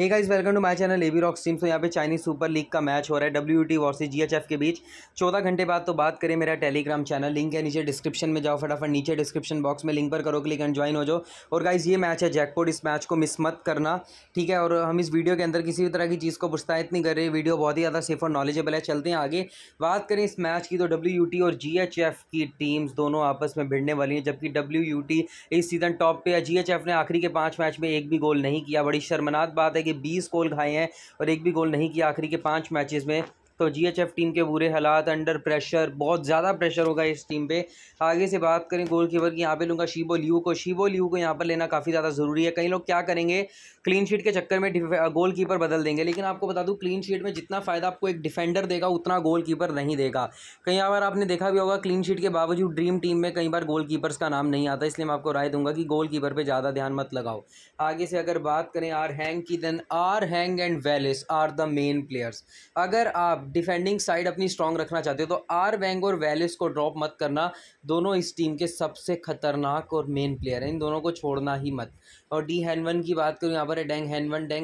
Hey guys welcome to my channel एबीरॉक्स team. तो यहाँ पे चाइनीज़ सुपर लीग का मैच हो रहा है WUT वर्सेस GHF के बीच 14 घंटे बाद। तो बात करें मेरा टेलीग्राम चैनल लिंक है नीचे डिस्क्रिप्शन में, जाओ फटाफट नीचे डिस्क्रिप्शन बॉक्स में लिंक पर करो क्लिक एंड ज्वाइन हो जाओ। और गाइस ये मैच है जैकपॉट, इस मैच को मिस मत करना ठीक है। और हम इस वीडियो के अंदर किसी भी तरह की चीज़ को बुस्तायत नहीं कर रहे, वीडियो बहुत ही ज़्यादा सेफ और नॉलेजेबल है। चलते हैं आगे, बात करें इस मैच की तो WUT और GHF की टीम्स दोनों आपस में भिड़ने वाली हैं। जबकि WUT इस सीज़न टॉप पे है, GHF ने आखिरी के 5 मैच में एक भी गोल नहीं किया। बड़ी शर्मनाक बात है 20 गोल खाए हैं और एक भी गोल नहीं किया आखिरी के 5 मैचेस में। तो GHF टीम के बुरे हालात, अंडर प्रेशर, बहुत ज़्यादा प्रेशर होगा इस टीम पे। आगे से बात करें गोलकीपर की, यहाँ पे लूँगा शिबो लियू को यहाँ पर लेना काफ़ी ज़्यादा ज़रूरी है। कई लोग क्या करेंगे क्लीन शीट के चक्कर में गोलकीपर बदल देंगे, लेकिन आपको बता दूँ क्लीन शीट में जितना फ़ायदा आपको एक डिफेंडर देगा उतना गोलकीपर नहीं देगा। कई बार आपने देखा भी होगा क्लीन शीट के बावजूद ड्रीम टीम में कई बार गोलकीपर्स का नाम नहीं आता, इसलिए मैं आपको राय दूंगा कि गोलकीपर पर ज़्यादा ध्यान मत लगाओ। आगे से अगर बात करें R Hang की, then R Hang and Wallis are the main players. अगर आप डिफेंडिंग साइड अपनी स्ट्रांग रखना चाहते हो तो R Hang और Wallis को ड्रॉप मत करना, दोनों इस टीम के सबसे खतरनाक और मेन प्लेयर हैं, इन दोनों को छोड़ना ही मत। और Ding Han One की बात करूँ, यहाँ पर है Deng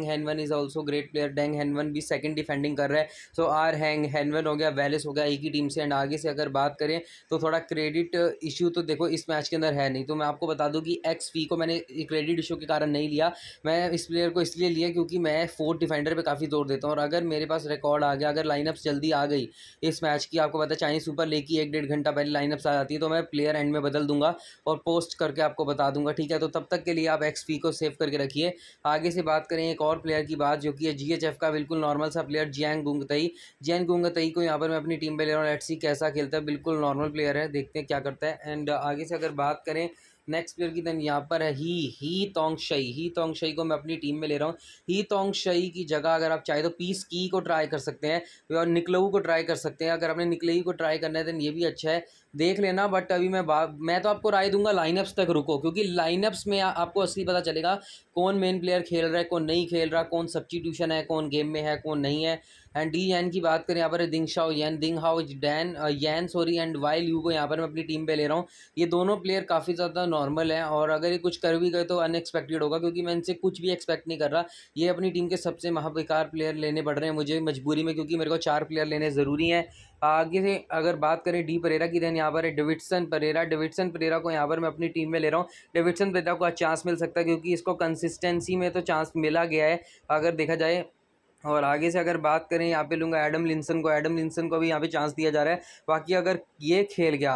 Han One is also great player. Deng Han One भी सेकंड डिफेंडिंग कर रहा है। सो R Hang One हो गया, Wallis हो गया, एक ही टीम से। एंड आगे से अगर बात करें तो थोड़ा क्रेडिट इशू तो देखो इस मैच के अंदर है नहीं, तो मैं आपको बता दूँ कि XP को मैंने क्रेडिट इशू के कारण नहीं लिया, मैं इस प्लेयर को इसलिए लिया क्योंकि मैं 4 डिफेंडर पर काफ़ी जोर देता हूँ। और अगर मेरे पास रिकॉर्ड आ गया, अगर लाइनअप्स जल्दी आ गई इस मैच की, आपको पता है चाइनीज़ सुपर लीग की 1-1.5 घंटा पहले लाइनअप्स आ जाती है, तो मैं प्लेयर एंड में बदल दूंगा और पोस्ट करके आपको बता दूंगा ठीक है। तो तब तक के लिए आप XP को सेव करके रखिए। आगे से बात करें एक और प्लेयर की बात, जो कि है GHF का बिल्कुल नॉर्मल सा प्लेयर जैन गुंगताई को यहाँ पर मैं अपनी टीम पर ले रहा हूँ। लेट्स सी कैसा खेलता है, बिल्कुल नॉर्मल प्लेयर है, देखते हैं क्या करता है। एंड आगे से अगर बात करें नेक्स्ट प्लेयर की, देन यहाँ पर है ही तोंग शाई को मैं अपनी टीम में ले रहा हूँ। ही तोंग शाई की जगह अगर आप चाहे तो पीस की को ट्राई कर सकते हैं और निकलऊ को ट्राई कर सकते हैं। अगर आपने निकलई को ट्राई करना है देन ये भी अच्छा है, देख लेना। बट अभी मैं तो आपको राय दूंगा लाइनअप्स तक रुको, क्योंकि लाइनअप्स में आपको असली पता चलेगा कौन मेन प्लेयर खेल रहा है, कौन नहीं खेल रहा, कौन सब्स्टिट्यूशन है, कौन गेम में है, कौन नहीं है। एंड Yan की बात करें, यहाँ पर Ding Hou Yan and Y Liu को यहाँ पर मैं अपनी टीम पे ले रहा हूँ। ये दोनों प्लेयर काफ़ी ज़्यादा नॉर्मल हैं और अगर ये कुछ कर भी गए तो अनएक्सपेक्टेड होगा, क्योंकि मैं इनसे कुछ भी एक्सपेक्ट नहीं कर रहा। ये अपनी टीम के सबसे महाबेकार प्लेयर लेने पड़ रहे हैं मुझे मजबूरी में, क्योंकि मेरे को 4 प्लेयर लेने ज़रूरी हैं। आगे से अगर बात करें डी परेरा की, देन यहाँ पर है डेविडसन परेरा को यहाँ पर मैं अपनी टीम में ले रहा हूँ। डेविडसन परेरा को आज चांस मिल सकता है, क्योंकि इसको कंसिस्टेंसी में तो चांस मिला गया है अगर देखा जाए। और आगे से अगर बात करें यहाँ पे लूँगा एडम लिंसन को भी यहाँ पे चांस दिया जा रहा है। बाकी अगर ये खेल गया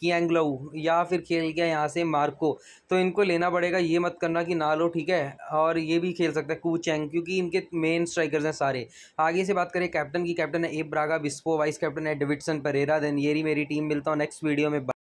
कि एंग्लो या फिर खेल गया यहाँ से मार्को तो इनको लेना पड़ेगा, ये मत करना कि ना लो ठीक है। और ये भी खेल सकता है कुबर चैंग, क्योंकि इनके मेन स्ट्राइकर्स हैं सारे। आगे से बात करें कैप्टन की, कैप्टन है A Braga Vispo, vice captain है डेविडसन परेरा। देन ये मेरी टीम, मिलता हूँ नेक्स्ट वीडियो में।